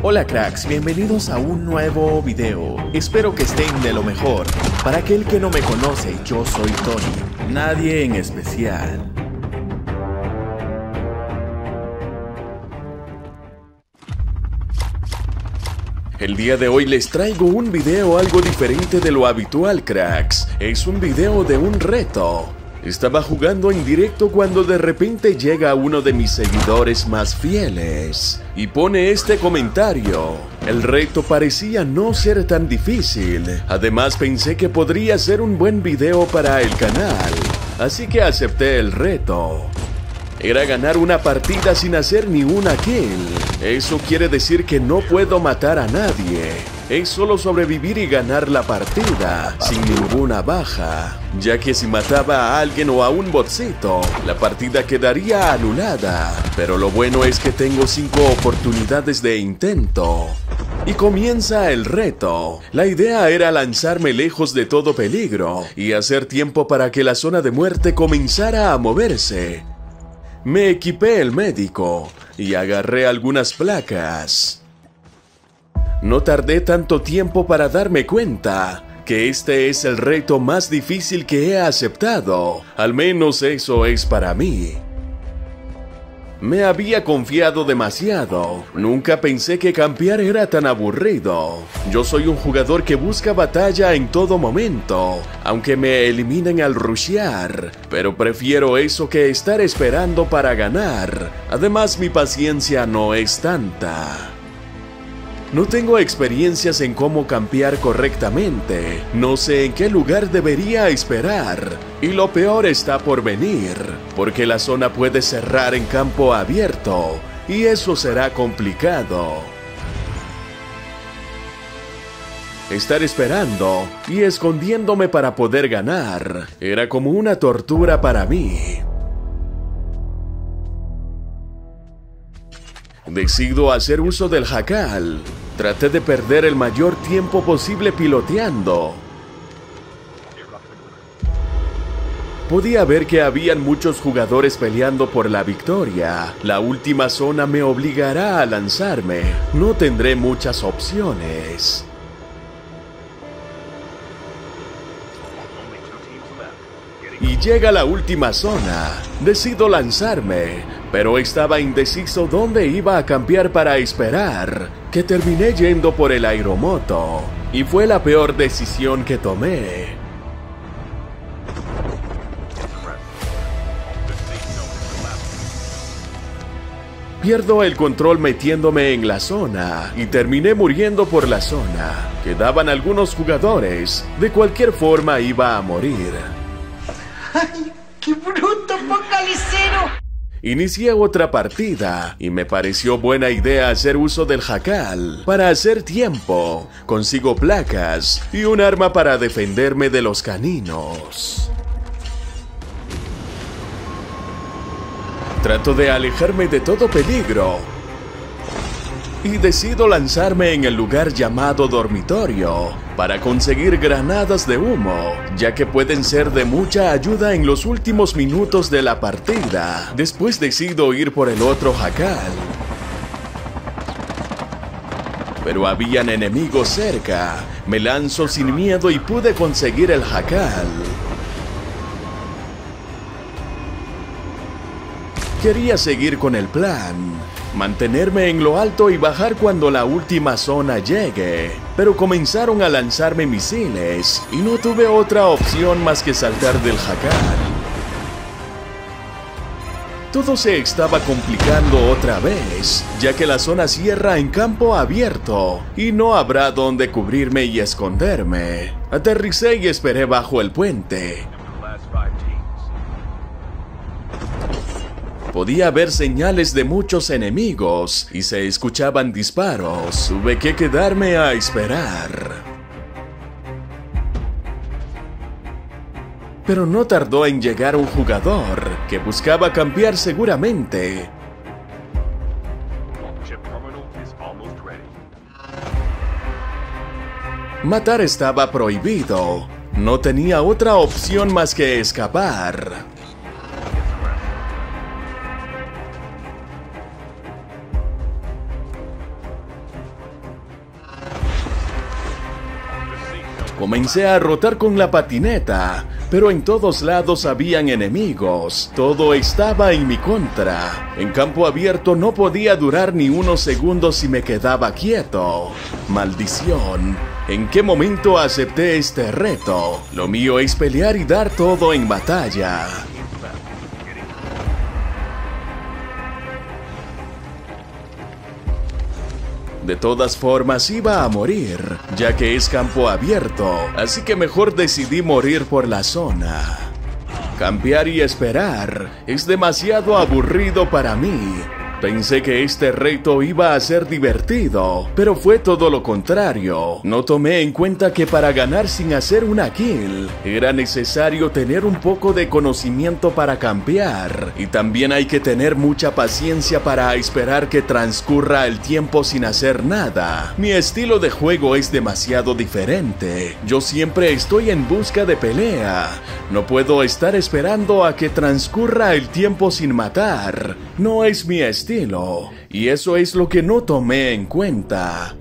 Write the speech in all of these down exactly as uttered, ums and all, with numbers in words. Hola cracks, bienvenidos a un nuevo video. Espero que estén de lo mejor. Para aquel que no me conoce, yo soy Tony, nadie en especial. El día de hoy les traigo un video algo diferente de lo habitual, cracks. Es un video de un reto. Estaba jugando en directo cuando de repente llega uno de mis seguidores más fieles y pone este comentario. El reto parecía no ser tan difícil, además pensé que podría ser un buen video para el canal, así que acepté el reto. Era ganar una partida sin hacer ni una kill. Eso quiere decir que no puedo matar a nadie. Es solo sobrevivir y ganar la partida, sin ninguna baja, ya que si mataba a alguien o a un botcito, la partida quedaría anulada. Pero lo bueno es que tengo cinco oportunidades de intento. Y comienza el reto. La idea era lanzarme lejos de todo peligro y hacer tiempo para que la zona de muerte comenzara a moverse. Me equipé el médico y agarré algunas placas. No tardé tanto tiempo para darme cuenta que este es el reto más difícil que he aceptado, al menos eso es para mí. Me había confiado demasiado, nunca pensé que campear era tan aburrido. Yo soy un jugador que busca batalla en todo momento, aunque me eliminen al rushear, pero prefiero eso que estar esperando para ganar, además mi paciencia no es tanta. No tengo experiencias en cómo campear correctamente, no sé en qué lugar debería esperar, y lo peor está por venir, porque la zona puede cerrar en campo abierto, y eso será complicado. Estar esperando y escondiéndome para poder ganar era como una tortura para mí. Decido hacer uso del jacal. Traté de perder el mayor tiempo posible piloteando. Podía ver que habían muchos jugadores peleando por la victoria. La última zona me obligará a lanzarme. No tendré muchas opciones. Y llega la última zona. Decido lanzarme, pero estaba indeciso dónde iba a campear para esperar, que terminé yendo por el aeromoto, y fue la peor decisión que tomé. Pierdo el control metiéndome en la zona, y terminé muriendo por la zona. Quedaban algunos jugadores, de cualquier forma iba a morir. ¡Ay, qué bruto focalicero! Inicié otra partida y me pareció buena idea hacer uso del jacal. Para hacer tiempo, consigo placas y un arma para defenderme de los caninos. Trato de alejarme de todo peligro y decido lanzarme en el lugar llamado dormitorio para conseguir granadas de humo, ya que pueden ser de mucha ayuda en los últimos minutos de la partida. Después decido ir por el otro jacal, pero habían enemigos cerca. Me lanzo sin miedo y pude conseguir el jacal. Quería seguir con el plan, mantenerme en lo alto y bajar cuando la última zona llegue, pero comenzaron a lanzarme misiles y no tuve otra opción más que saltar del jacal. Todo se estaba complicando otra vez, ya que la zona cierra en campo abierto y no habrá dónde cubrirme y esconderme. Aterricé y esperé bajo el puente. Podía ver señales de muchos enemigos y se escuchaban disparos. Tuve que quedarme a esperar. Pero no tardó en llegar un jugador que buscaba campear seguramente. Matar estaba prohibido. No tenía otra opción más que escapar. Comencé a rotar con la patineta, pero en todos lados habían enemigos. Todo estaba en mi contra. En campo abierto no podía durar ni unos segundos si me quedaba quieto. Maldición. ¿En qué momento acepté este reto? Lo mío es pelear y dar todo en batalla. De todas formas iba a morir, ya que es campo abierto, así que mejor decidí morir por la zona. Campear y esperar es demasiado aburrido para mí. Pensé que este reto iba a ser divertido, pero fue todo lo contrario. No tomé en cuenta que para ganar sin hacer una kill, era necesario tener un poco de conocimiento para campear. Y también hay que tener mucha paciencia para esperar que transcurra el tiempo sin hacer nada. Mi estilo de juego es demasiado diferente. Yo siempre estoy en busca de pelea. No puedo estar esperando a que transcurra el tiempo sin matar. No es mi estilo. Estilo, y eso es lo que no tomé en cuenta.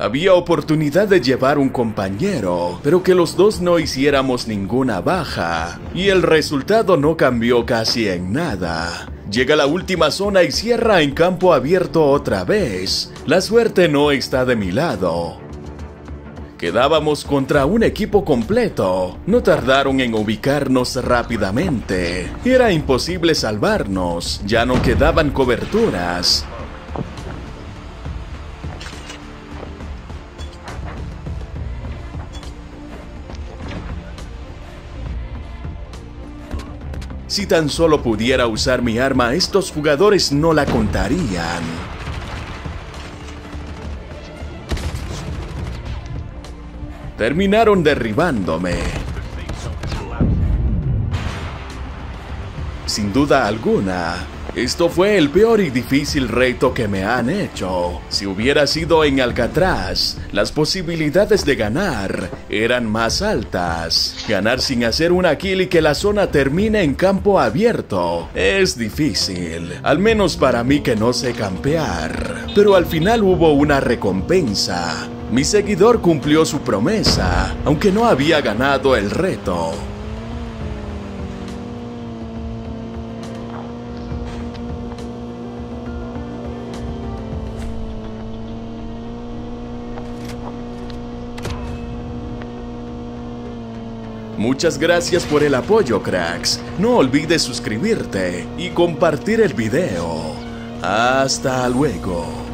Había oportunidad de llevar un compañero, pero que los dos no hiciéramos ninguna baja, y el resultado no cambió casi en nada. Llega la última zona y cierra en campo abierto otra vez. La suerte no está de mi lado. Quedábamos contra un equipo completo. No tardaron en ubicarnos rápidamente. Era imposible salvarnos. Ya no quedaban coberturas. Si tan solo pudiera usar mi arma, estos jugadores no la contarían. Terminaron derribándome. Sin duda alguna, esto fue el peor y difícil reto que me han hecho. Si hubiera sido en Alcatraz, las posibilidades de ganar eran más altas. Ganar sin hacer una kill y que la zona termine en campo abierto es difícil, al menos para mí que no sé campear. Pero al final hubo una recompensa. Mi seguidor cumplió su promesa, aunque no había ganado el reto. Muchas gracias por el apoyo, cracks. No olvides suscribirte y compartir el video. Hasta luego.